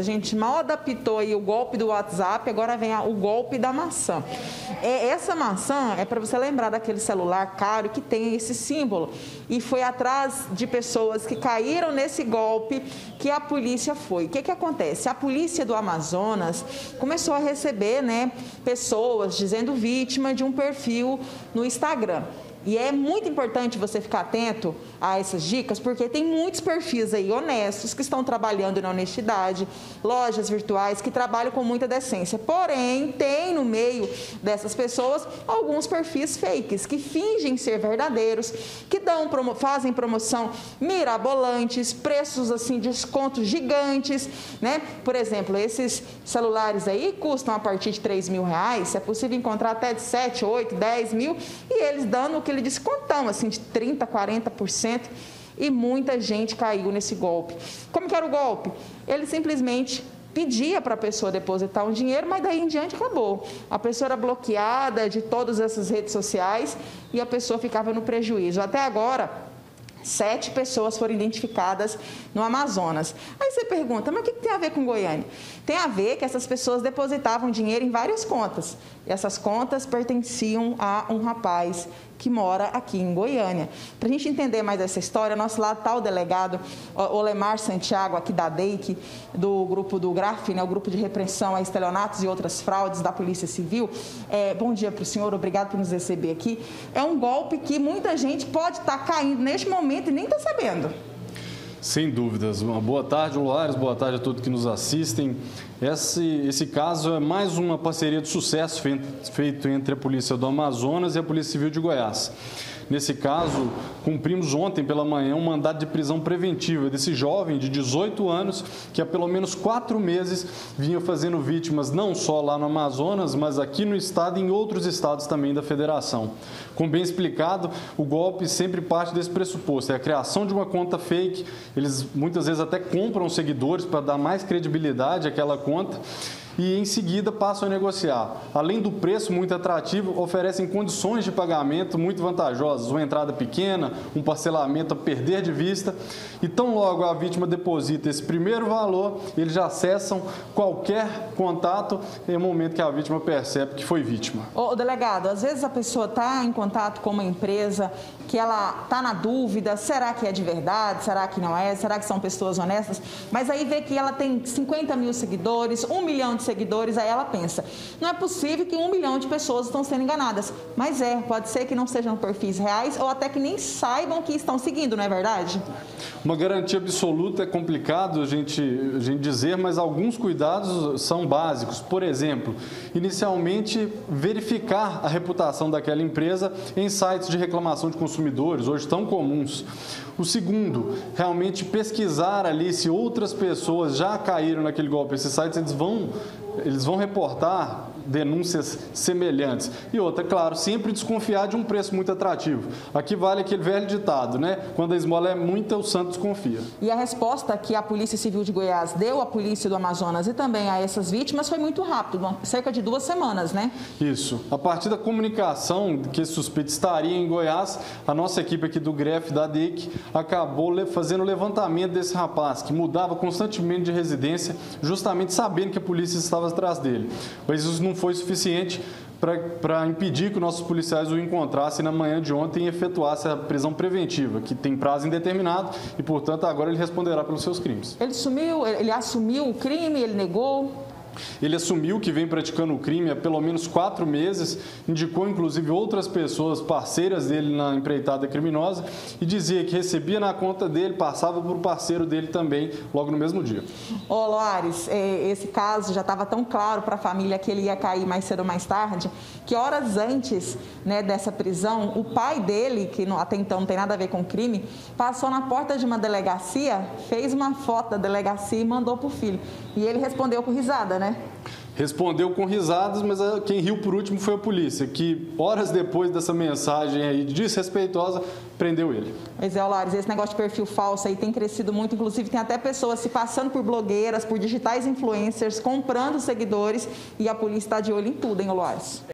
A gente mal adaptou aí o golpe do WhatsApp, agora vem o golpe da maçã. Essa maçã é para você lembrar daquele celular caro que tem esse símbolo. E foi atrás de pessoas que caíram nesse golpe que a polícia foi. O que que acontece? A polícia do Amazonas começou a receber, pessoas dizendo vítima de um perfil no Instagram. E é muito importante você ficar atento a essas dicas, porque tem muitos perfis aí honestos que estão trabalhando na honestidade, lojas virtuais que trabalham com muita decência. Porém, tem no meio dessas pessoas alguns perfis fakes que fingem ser verdadeiros, que fazem promoção mirabolantes, preços assim, descontos gigantes, Por exemplo, esses celulares aí custam a partir de R$3.000, é possível encontrar até de 7, 8, 10 mil, e eles dando o que ele descontão, assim, de 30%, 40%, e muita gente caiu nesse golpe. Como que era o golpe? Ele simplesmente pedia para a pessoa depositar um dinheiro, mas daí em diante acabou. A pessoa era bloqueada de todas essas redes sociais e a pessoa ficava no prejuízo. Até agora, 7 pessoas foram identificadas no Amazonas. Aí você pergunta, mas o que tem a ver com Goiânia? Tem a ver que essas pessoas depositavam dinheiro em várias contas. E essas contas pertenciam a um rapaz que mora aqui em Goiânia. Para a gente entender mais essa história, nosso lado está o delegado Olemar Santiago, aqui da DEIC, do grupo do GRAF, o grupo de repressão a estelionatos e outras fraudes da Polícia Civil. Bom dia para o senhor, obrigado por nos receber aqui. É um golpe que muita gente pode estar caindo neste momento e nem está sabendo. Sem dúvidas. Uma boa tarde, Olares, boa tarde a todos que nos assistem. Esse caso é mais uma parceria de sucesso feito entre a Polícia do Amazonas e a Polícia Civil de Goiás. Nesse caso, cumprimos ontem pela manhã um mandado de prisão preventiva desse jovem de 18 anos que há pelo menos 4 meses vinha fazendo vítimas não só lá no Amazonas, mas aqui no estado e em outros estados também da federação. Como bem explicado, o golpe sempre parte desse pressuposto, é a criação de uma conta fake, eles muitas vezes até compram seguidores para dar mais credibilidade àquela conta. E em seguida passam a negociar. Além do preço muito atrativo, oferecem condições de pagamento muito vantajosas, uma entrada pequena, um parcelamento a perder de vista. E tão logo a vítima deposita esse primeiro valor, eles já cessam qualquer contato em momento que a vítima percebe que foi vítima. Ô, delegado, às vezes a pessoa está em contato com uma empresa que ela está na dúvida, será que é de verdade, será que não é, será que são pessoas honestas? Mas aí vê que ela tem 50 mil seguidores, 1 milhão de seguidores, aí ela pensa, não é possível que 1 milhão de pessoas estão sendo enganadas. Mas pode ser que não sejam perfis reais ou até que nem saibam que estão seguindo, não é verdade? Uma garantia absoluta é complicado a gente dizer, mas alguns cuidados são básicos. Por exemplo, inicialmente verificar a reputação daquela empresa em sites de reclamação de consumidores, hoje tão comuns. O segundo, realmente pesquisar ali se outras pessoas já caíram naquele golpe. Esses sites, eles vão reportar denúncias semelhantes. E outra, claro, sempre desconfiar de um preço muito atrativo. Aqui vale aquele velho ditado, Quando a esmola é muita, o santo desconfia. E a resposta que a Polícia Civil de Goiás deu à Polícia do Amazonas e também a essas vítimas foi muito rápido, cerca de 2 semanas, Isso. A partir da comunicação que esse suspeito estaria em Goiás, a nossa equipe aqui do GRAF, da DEIC, acabou fazendo o levantamento desse rapaz, que mudava constantemente de residência, justamente sabendo que a polícia estava atrás dele. Mas isso não foi suficiente para impedir que nossos policiais o encontrassem na manhã de ontem e efetuassem a prisão preventiva, que tem prazo indeterminado e, portanto, agora ele responderá pelos seus crimes. Ele sumiu, ele assumiu o crime, ele negou? Ele assumiu que vem praticando o crime há pelo menos 4 meses, indicou inclusive outras pessoas parceiras dele na empreitada criminosa e dizia que recebia na conta dele, passava para o parceiro dele também, logo no mesmo dia. Ô, Loares, esse caso já estava tão claro para a família que ele ia cair mais cedo ou mais tarde, que horas antes dessa prisão, o pai dele, que até então não tem nada a ver com o crime, passou na porta de uma delegacia, fez uma foto da delegacia e mandou para o filho. E ele respondeu com risada, Respondeu com risadas, mas quem riu por último foi a polícia, que horas depois dessa mensagem aí desrespeitosa, prendeu ele. Pois é, Olares, esse negócio de perfil falso aí tem crescido muito, inclusive tem até pessoas se passando por blogueiras, por digitais influencers, comprando seguidores, e a polícia está de olho em tudo, hein, Olares?